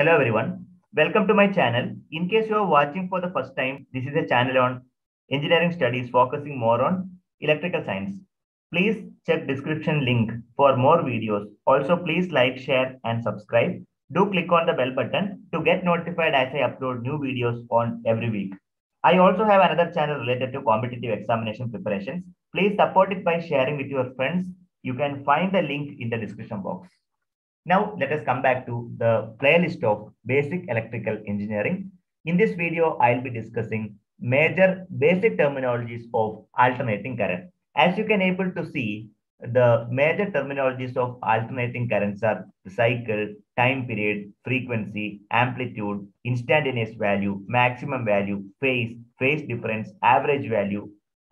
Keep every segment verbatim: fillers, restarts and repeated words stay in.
Hello everyone, welcome to my channel. In case you are watching for the first time, this is a channel on engineering studies focusing more on electrical science. Please check description link for more videos. Also please like, share and subscribe. Do click on the bell button to get notified as I upload new videos on every week. I also have another channel related to competitive examination preparations. Please support it by sharing with your friends. You can find the link in the description box. Now let us come back to the playlist of basic electrical engineering. In this video, I'll be discussing major basic terminologies of alternating current. As you can able to see, the major terminologies of alternating currents are the cycle, time period, frequency, amplitude, instantaneous value, maximum value, phase, phase difference, average value,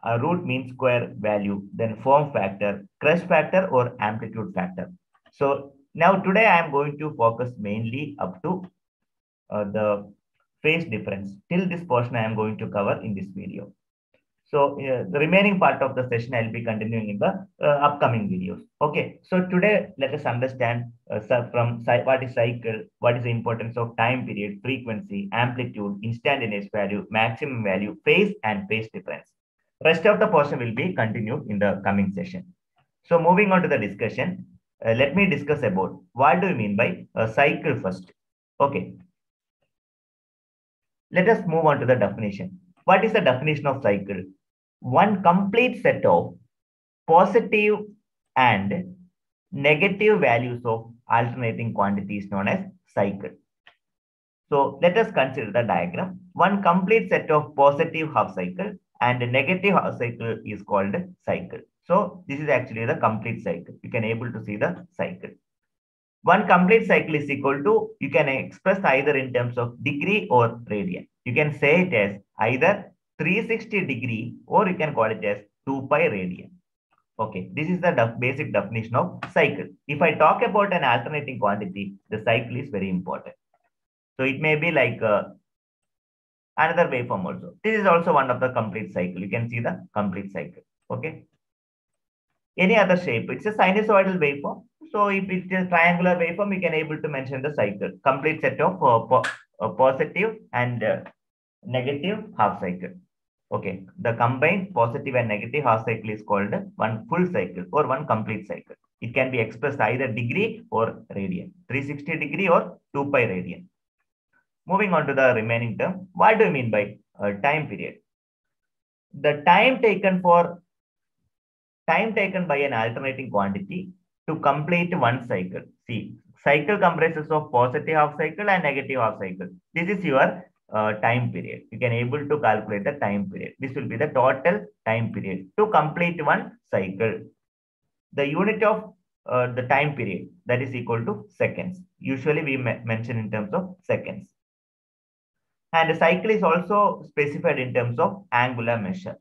uh, root mean square value, then form factor, crush factor or amplitude factor. So now today I am going to focus mainly up to uh, the phase difference. Till this portion I am going to cover in this video. So uh, the remaining part of the session I'll be continuing in the uh, upcoming videos. Okay, so today let us understand uh, from what is cycle, what is the importance of time period, frequency, amplitude, instantaneous value, maximum value, phase and phase difference. Rest of the portion will be continued in the coming session. So moving on to the discussion, uh, let me discuss about what do we mean by a cycle first. Okay, let us move on to the definition. What is the definition of cycle? One complete set of positive and negative values of alternating quantities known as cycle. So let us consider the diagram. One complete set of positive half cycle and a negative half cycle is called cycle. So this is actually the complete cycle. You can able to see the cycle. One complete cycle is equal to, you can express either in terms of degree or radian. You can say it as either three hundred sixty degree or you can call it as two pi radian. Okay, this is the def- basic definition of cycle. If I talk about an alternating quantity, the cycle is very important. So it may be like uh, another waveform also. This is also one of the complete cycle. You can see the complete cycle. Okay. Any other shape, it's a sinusoidal waveform. So if it's a triangular waveform, we can able to mention the cycle. Complete set of uh, po uh, positive and uh, negative half cycle. Okay, the combined positive and negative half cycle is called one full cycle or one complete cycle. It can be expressed either degree or radian, three hundred sixty degree or two pi radian. Moving on to the remaining term, what do you mean by uh, time period? The time taken for time taken by an alternating quantity to complete one cycle. See, cycle comprises of positive half cycle and negative half cycle. This is your Uh, time period. You can able to calculate the time period. This will be the total time period to complete one cycle. The unit of uh, the time period, that is equal to seconds. Usually we mention in terms of seconds. And the cycle is also specified in terms of angular measure.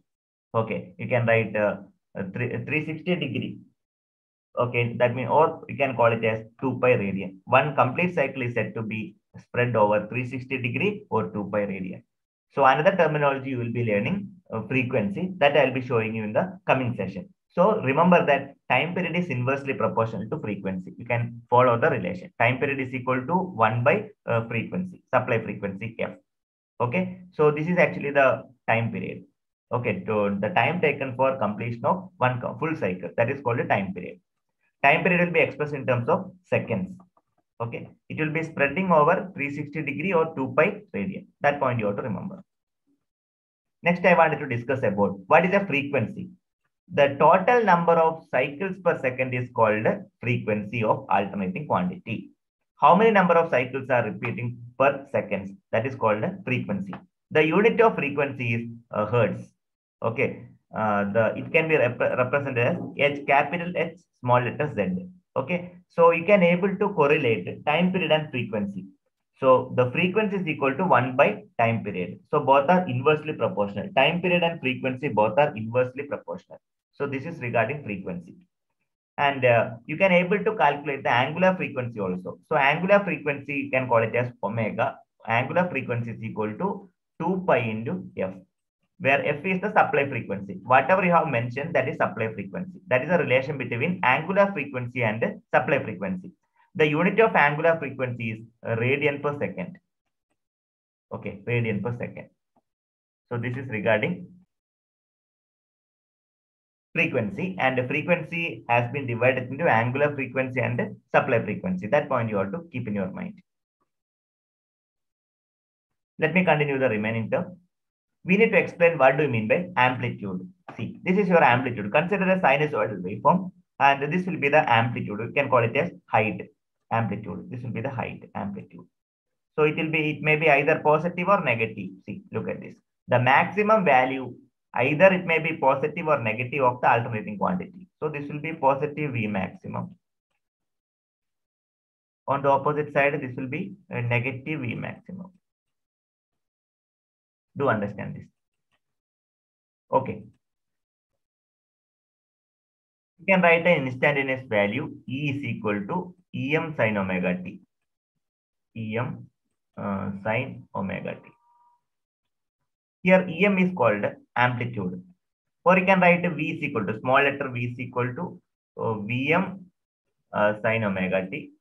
Okay, you can write uh, three hundred sixty degree. Okay, that means, or you can call it as two pi radian. One complete cycle is said to be spread over three hundred sixty degree or two pi radian. So another terminology you will be learning, uh, frequency, that I'll be showing you in the coming session. So remember that time period is inversely proportional to frequency. You can follow the relation. Time period is equal to one by uh, frequency, supply frequency F. Okay, so this is actually the time period. Okay, so the time taken for completion of one full cycle, that is called a time period. Time period will be expressed in terms of seconds. Okay, it will be spreading over three hundred sixty degree or two pi radian. That point you have to remember. Next, I wanted to discuss about what is a frequency. The total number of cycles per second is called frequency of alternating quantity. How many number of cycles are repeating per second? That is called frequency. The unit of frequency is uh, hertz. Okay, uh, the it can be rep represented as H capital H small letter Z. Okay, so you can able to correlate time period and frequency. So the frequency is equal to one by time period. So both are inversely proportional. Time period and frequency both are inversely proportional. So this is regarding frequency. And uh, you can able to calculate the angular frequency also. So angular frequency, you can call it as omega. Angular frequency is equal to two pi into F, where F is the supply frequency. Whatever you have mentioned, that is supply frequency. That is a relation between angular frequency and supply frequency. The unit of angular frequency is radian per second. Okay, radian per second. So this is regarding frequency, and the frequency has been divided into angular frequency and supply frequency. That point you have to keep in your mind. Let me continue the remaining term. We need to explain what do you mean by amplitude. See, this is your amplitude. Consider a sinusoidal waveform, and this will be the amplitude. You can call it as height amplitude. This will be the height amplitude. So it will be, it may be either positive or negative. See, look at this. The maximum value, either it may be positive or negative of the alternating quantity. So this will be positive V maximum. On the opposite side, this will be a negative V maximum. Do understand this? Okay. You can write an instantaneous value E is equal to E M sine omega t. E M uh, sine omega t. Here E M is called amplitude. Or you can write V is equal to, small letter V is equal to uh, V M uh, sine omega t.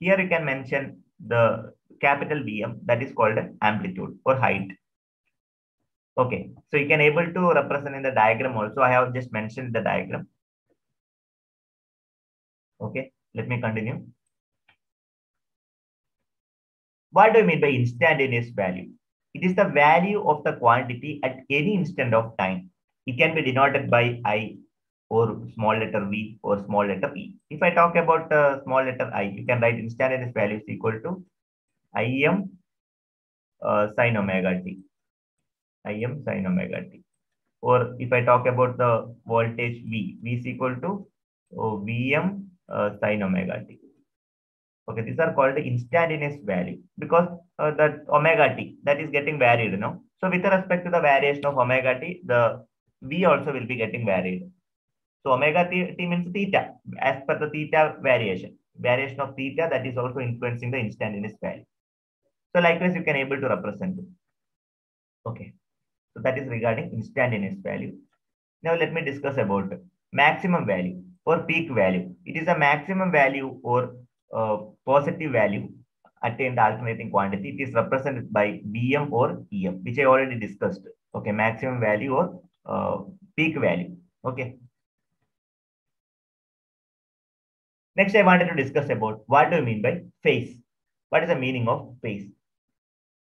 Here you can mention the capital V M, that is called amplitude or height. Okay, so you can able to represent in the diagram also. I have just mentioned the diagram. Okay, let me continue. What do you mean by instantaneous value? It is the value of the quantity at any instant of time. It can be denoted by I or small letter v or small letter e. If I talk about uh, small letter I, you can write instantaneous value is equal to I M uh, sine omega t. I M sine omega t. Or if I talk about the voltage V, V is equal to oh, V M uh, sine omega t. Okay, these are called the instantaneous value because uh, that omega t, that is getting varied now. So with respect to the variation of omega t, the V also will be getting varied. So omega t, t means theta, as per the theta variation. Variation of theta, that is also influencing the instantaneous value. So likewise, you can able to represent it. Okay, so that is regarding instantaneous value. Now let me discuss about maximum value or peak value. It is a maximum value or uh, positive value attained alternating quantity. It is represented by V M or E M, which I already discussed. Okay, maximum value or uh, peak value. Okay. Next, I wanted to discuss about what do you mean by phase? What is the meaning of phase?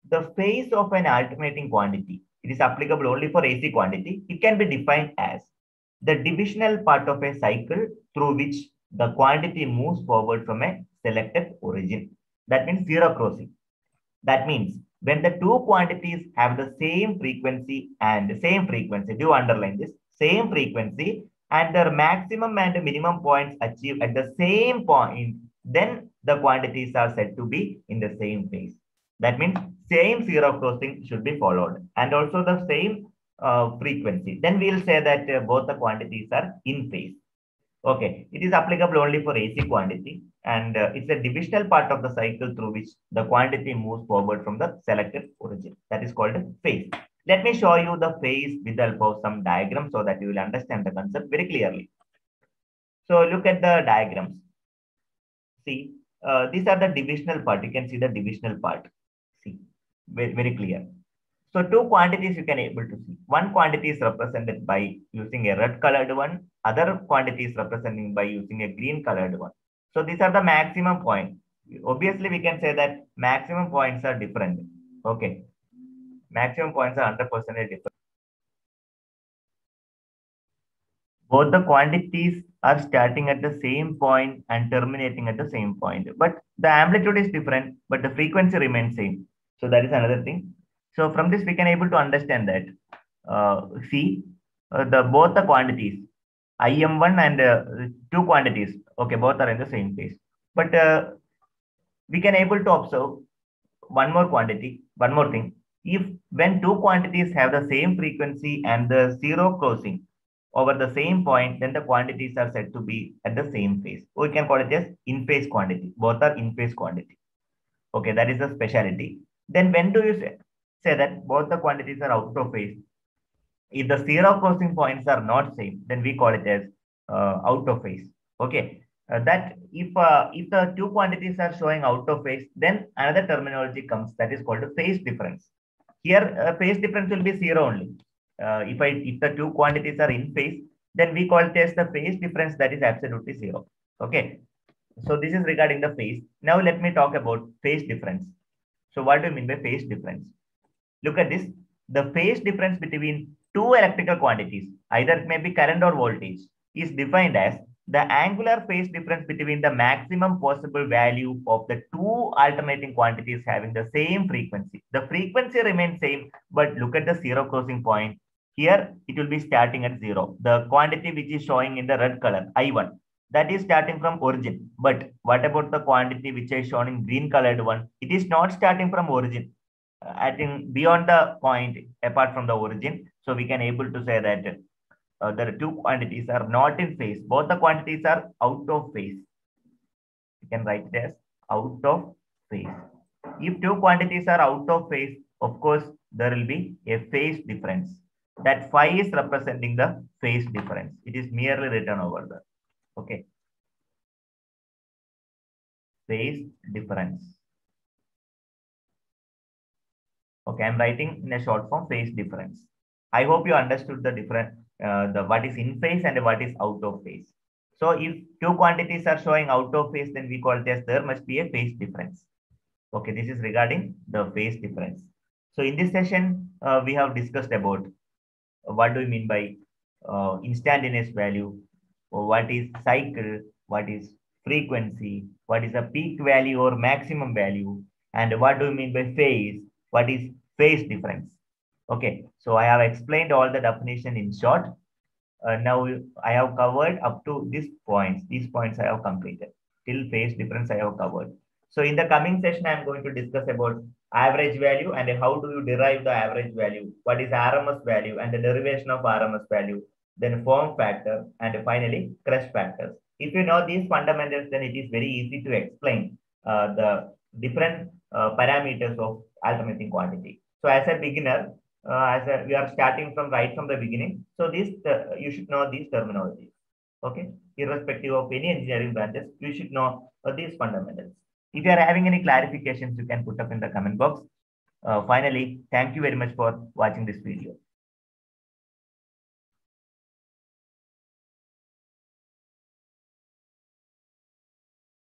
The phase of an alternating quantity, it is applicable only for A C quantity. It can be defined as the divisional part of a cycle through which the quantity moves forward from a selected origin. That means zero crossing. That means when the two quantities have the same frequency and the same frequency, do underline this, same frequency, and their maximum and minimum points achieved at the same point, then the quantities are said to be in the same phase. That means same zero crossing should be followed and also the same uh, frequency. Then we will say that uh, both the quantities are in phase. Okay, it is applicable only for A C quantity, and uh, it's a divisional part of the cycle through which the quantity moves forward from the selected origin. That is called phase. Let me show you the phase with the help of some diagrams so that you will understand the concept very clearly. So look at the diagrams. See, uh, these are the divisional part. You can see the divisional part. See, very, very clear. So two quantities you can able to see. One quantity is represented by using a red colored one. Other quantity is represented by using a green colored one. So these are the maximum points. Obviously, we can say that maximum points are different. Okay. Maximum points are one hundred percent different. Both the quantities are starting at the same point and terminating at the same point. But the amplitude is different, but the frequency remains same. So that is another thing. So from this, we can able to understand that. Uh, see, uh, the both the quantities, I M one and uh, two quantities, okay, both are in the same phase. But uh, we can able to observe one more quantity, one more thing. If when two quantities have the same frequency and the zero crossing over the same point, then the quantities are said to be at the same phase. Or you can call it as in-phase quantity. Both are in-phase quantity. Okay, that is the speciality. Then when do you say, say that both the quantities are out of phase? If the zero crossing points are not same, then we call it as uh, out of phase. Okay, Uh, that if uh, if the two quantities are showing out of phase, then another terminology comes, that is called a phase difference. Here uh, phase difference will be zero only. Uh, if I if the two quantities are in phase, then we call it as the phase difference, that is absolutely zero. Okay, so this is regarding the phase. Now let me talk about phase difference. So what do you mean by phase difference? Look at this. The phase difference between two electrical quantities, either it may be current or voltage, is defined as the angular phase difference between the maximum possible value of the two alternating quantities having the same frequency. The frequency remains same, but look at the zero crossing point. Here, it will be starting at zero. The quantity which is showing in the red color, I one, that is starting from origin. But what about the quantity which is shown in green colored one? It is not starting from origin. I think beyond the point, apart from the origin. So we can able to say that Uh, there are two quantities are not in phase. Both the quantities are out of phase. You can write it as out of phase. If two quantities are out of phase, of course, there will be a phase difference. That phi is representing the phase difference. It is merely written over there. Okay. Phase difference. Okay, I am writing in a short form phase difference. I hope you understood the difference. Uh, the what is in phase and what is out of phase. So if two quantities are showing out of phase, then we call it as there must be a phase difference. Okay, this is regarding the phase difference. So in this session, uh, we have discussed about what do we mean by uh, instantaneous value, or what is cycle, what is frequency, what is a peak value or maximum value, and what do we mean by phase, what is phase difference. Okay, so I have explained all the definition in short. Uh, now I have covered up to these points. These points I have completed. Till phase difference I have covered. So in the coming session, I am going to discuss about average value and how do you derive the average value. What is R M S value and the derivation of R M S value. Then form factor and finally crush factors. If you know these fundamentals, then it is very easy to explain uh, the different uh, parameters of alternating quantity. So as a beginner, Uh, as a, we are starting from right from the beginning, so this uh, you should know these terminologies. Okay, irrespective of any engineering branches, you should know uh, these fundamentals. If you are having any clarifications, you can put up in the comment box. Uh, finally, thank you very much for watching this video.